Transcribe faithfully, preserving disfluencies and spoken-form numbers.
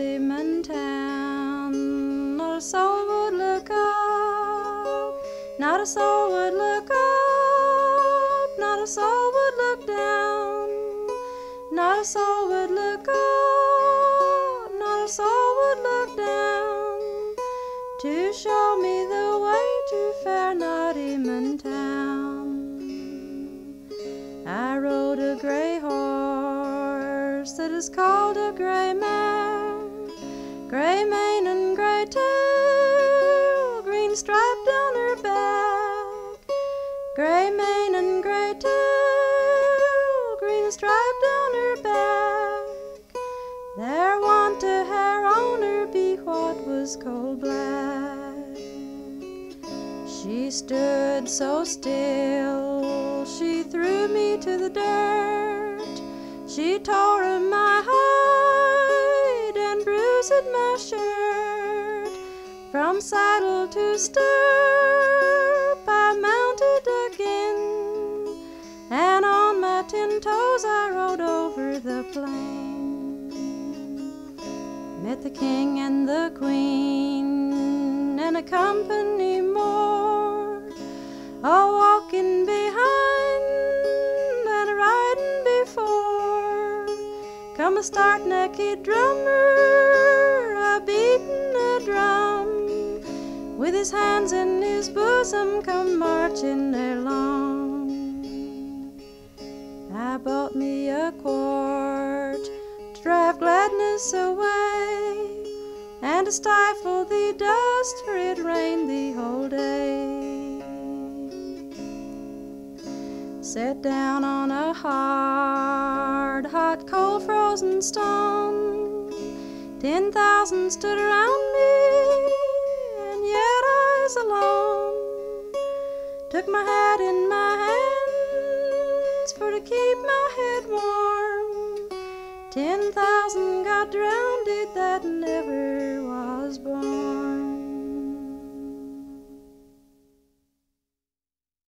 Nottamun Town, not a soul would look up, not a soul would look up, not a soul would look down, not a soul would look up, not a soul would look down, to show me the way to fair Nottamun Town. I rode a grey horse that is called a grey mare, grey mane and grey tail, green stripe down her back. Grey mane and grey tail, green stripe down her back. There wa'n't a hair on her be what was coal black. She stood so still, she threw me to the dirt, she tore him my hide and bruised my shirt. From saddle to stirrup I mounted again, and on my ten toes I rode over the plain. Met the king and the queen and a company more, a walking behind and a riding before. Come a start naked drummer, a beating a drum, with his hands in his bosom come marching along. I bought me a quart to drive gladness away, and to stifle the dust, for it rained the whole day. Set down on a hard, hot, cold, frozen stone. Ten thousand stood around me, and yet I was alone. Took my hat in my hands for to keep my head warm. Ten thousand got drowned that never was born.